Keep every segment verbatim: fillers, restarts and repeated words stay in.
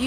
Do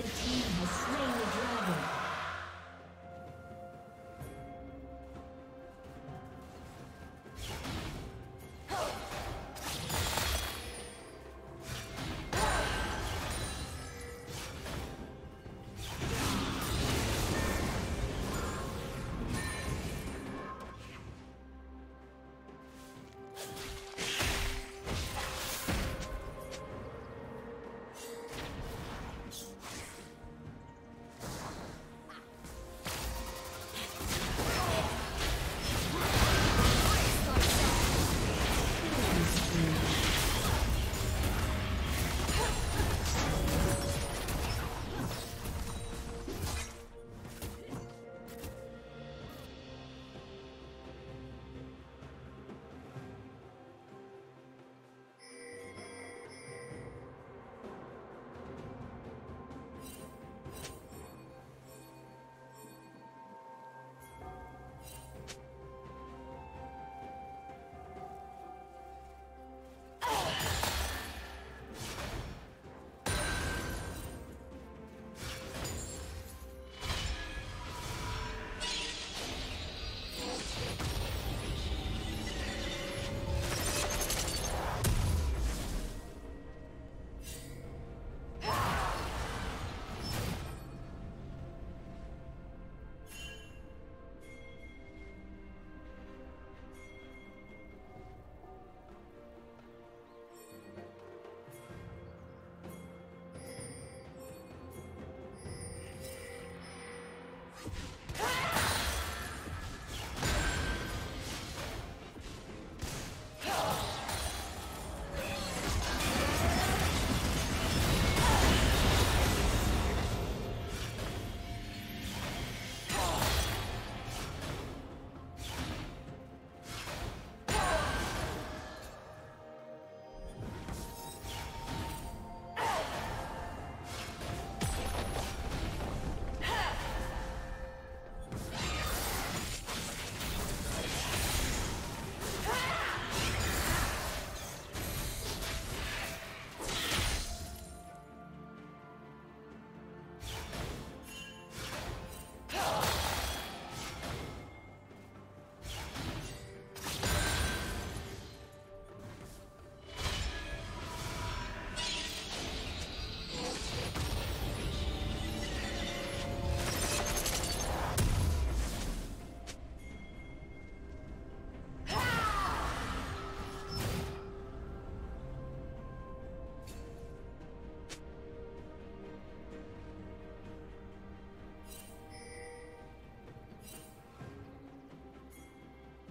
Red team has slain the dragon.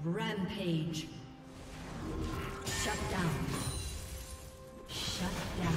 Rampage. Shut down. Shut down.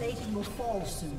plating will fall soon.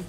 Blue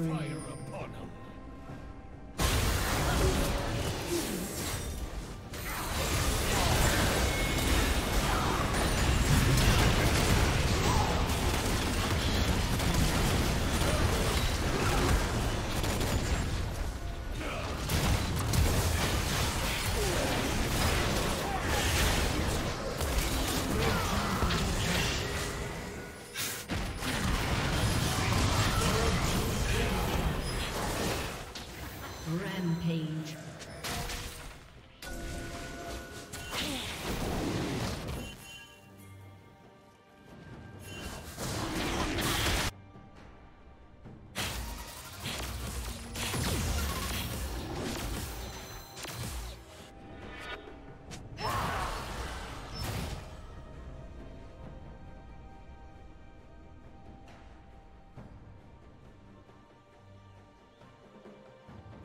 Fire upon him. Rampage.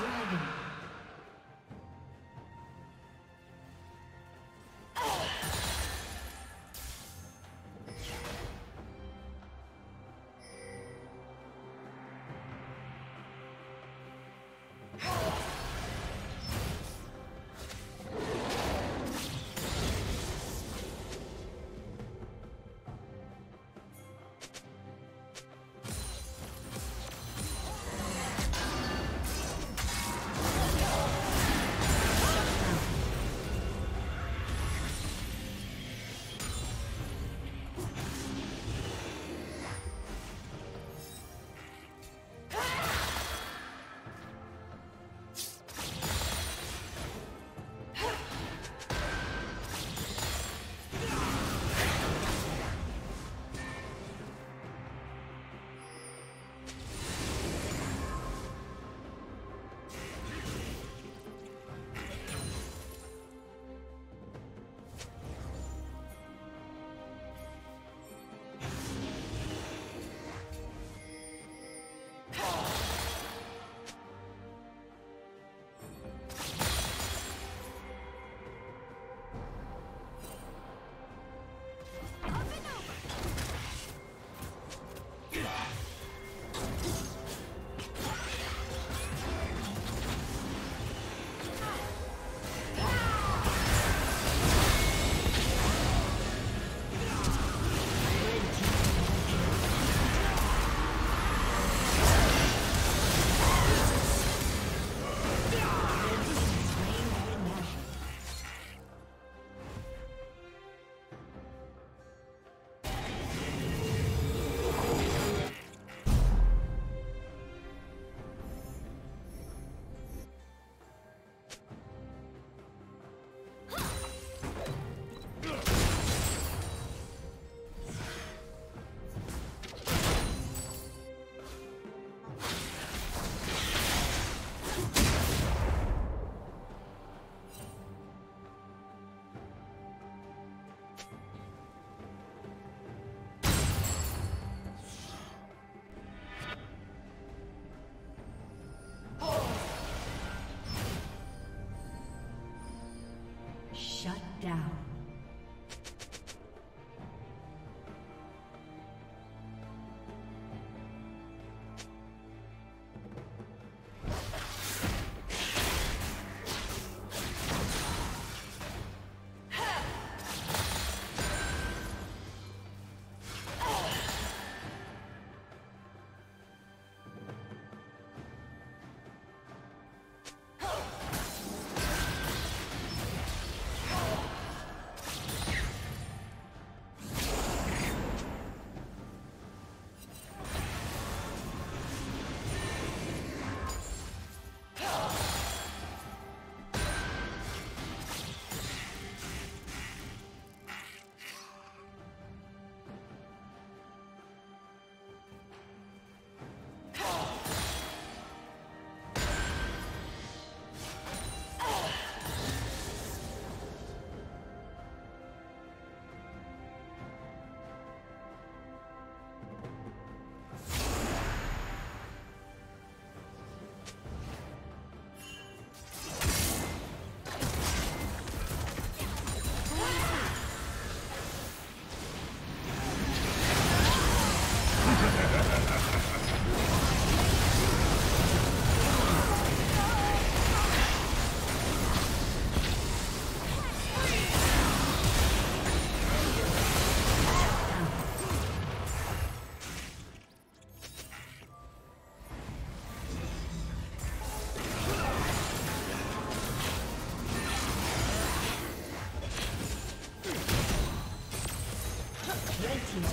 dragon. Red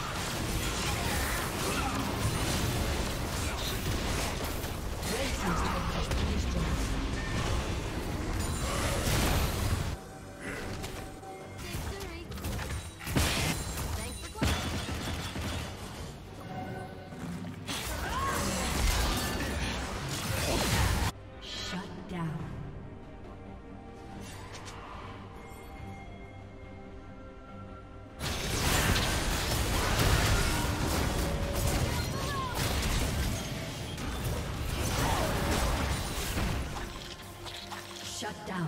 Shut down.